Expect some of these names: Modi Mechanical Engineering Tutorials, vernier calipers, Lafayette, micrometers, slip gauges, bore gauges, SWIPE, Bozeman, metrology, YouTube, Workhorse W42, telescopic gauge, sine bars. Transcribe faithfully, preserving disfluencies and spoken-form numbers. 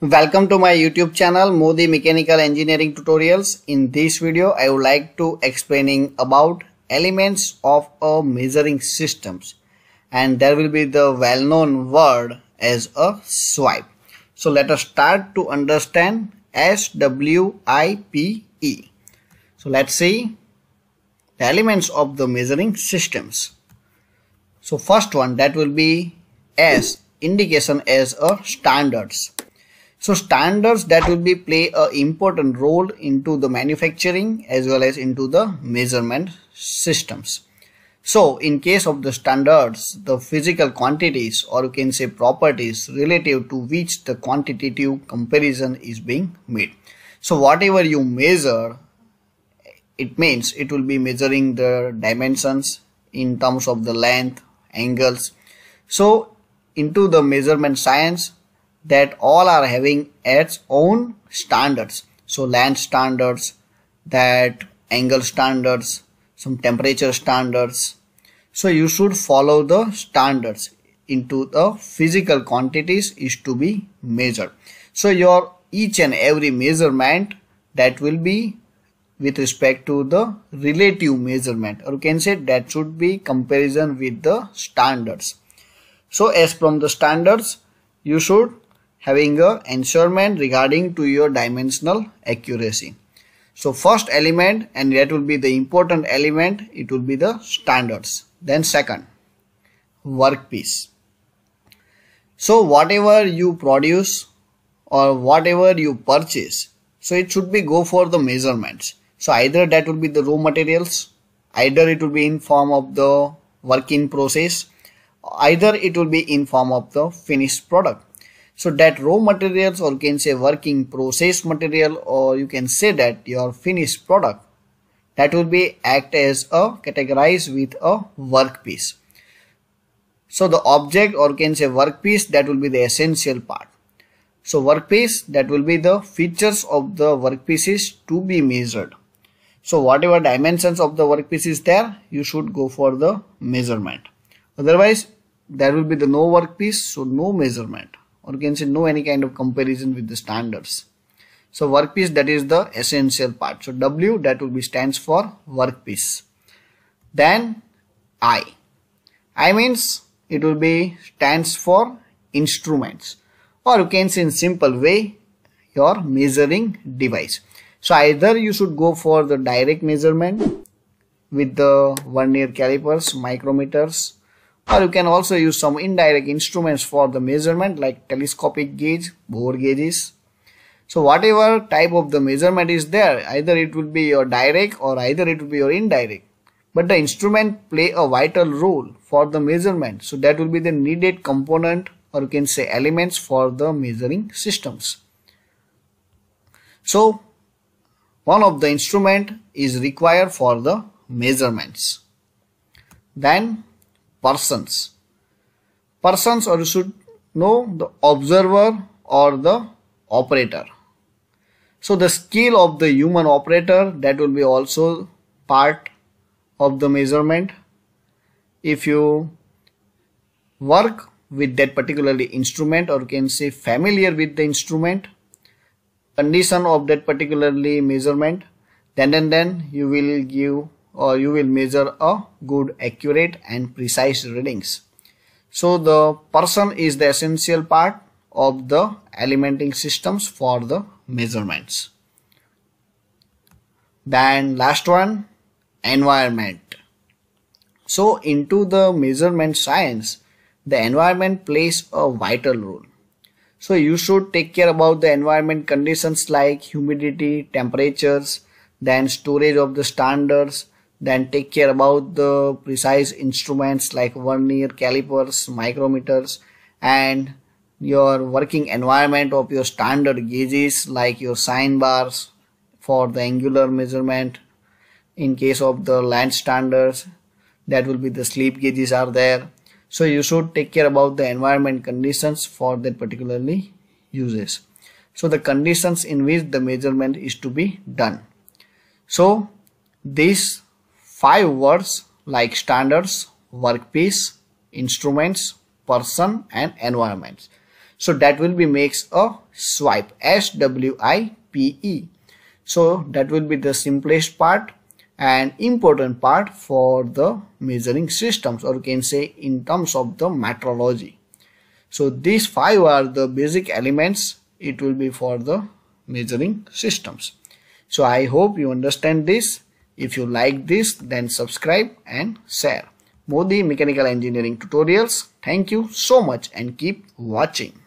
Welcome to my YouTube channel Modi Mechanical Engineering Tutorials. In this video I would like to explaining about elements of a measuring systems, and there will be the well-known word as a swipe. So let us start to understand S W I P E. So let's see the elements of the measuring systems. So first one, that will be S, indication as a standards. So standards that will be play a important role into the manufacturing as well as into the measurement systems. So in case of the standards, the physical quantities, or you can say properties, relative to which the quantitative comparison is being made. So whatever you measure, it means it will be measuring the dimensions in terms of the length, angles. So into the measurement science, that all are having its own standards. So length standards, that angle standards, some temperature standards. So you should follow the standards into the physical quantities is to be measured. So your each and every measurement that will be with respect to the relative measurement, or you can say that should be comparison with the standards. So as from the standards, you should having a ensurement regarding to your dimensional accuracy. So first element, and that will be the important element, it will be the standards. Then second, workpiece. So whatever you produce or whatever you purchase, so it should be go for the measurements. So either that will be the raw materials, either it will be in form of the work in process, either it will be in form of the finished product. So that raw materials, or you can say working process material, or you can say that your finished product, that will be act as a categorized with a workpiece. So the object, or you can say workpiece, that will be the essential part. So workpiece, that will be the features of the workpieces to be measured. So whatever dimensions of the workpiece is there, you should go for the measurement. Otherwise there will be the no workpiece, so no measurement, or you can say no any kind of comparison with the standards. So workpiece, that is the essential part. So W, that will be stands for workpiece. Then I. I means it will be stands for instruments, or you can say in simple way your measuring device. So either you should go for the direct measurement with the vernier calipers, micrometers, or you can also use some indirect instruments for the measurement like telescopic gauge, bore gauges. So whatever type of the measurement is there, either it will be your direct or either it will be your indirect. But the instrument play a vital role for the measurement. So that will be the needed component, or you can say elements for the measuring systems. So one of the instrument is required for the measurements. Then persons. Persons, or you should know the observer or the operator. So the skill of the human operator, that will be also part of the measurement. If you work with that particularly instrument, or you can say familiar with the instrument, condition of that particularly measurement, then and then you will give, or you will measure a good, accurate and precise readings. So the person is the essential part of the elementing systems for the measurements. Then last one, environment. So into the measurement science, the environment plays a vital role. So you should take care about the environment conditions like humidity, temperatures, then storage of the standards, then take care about the precise instruments like vernier calipers, micrometers, and your working environment of your standard gauges like your sine bars for the angular measurement. In case of the length standards, that will be the slip gauges are there. So you should take care about the environment conditions for that particularly uses. So the conditions in which the measurement is to be done. So this five words like standards, workpiece, instruments, person and environments. So that will be makes a swipe, S W I P E. So that will be the simplest part and important part for the measuring systems, or you can say in terms of the metrology. So these five are the basic elements it will be for the measuring systems. So I hope you understand this. If you like this, then subscribe and share. Modi Mechanical Engineering Tutorials. Thank you so much and keep watching.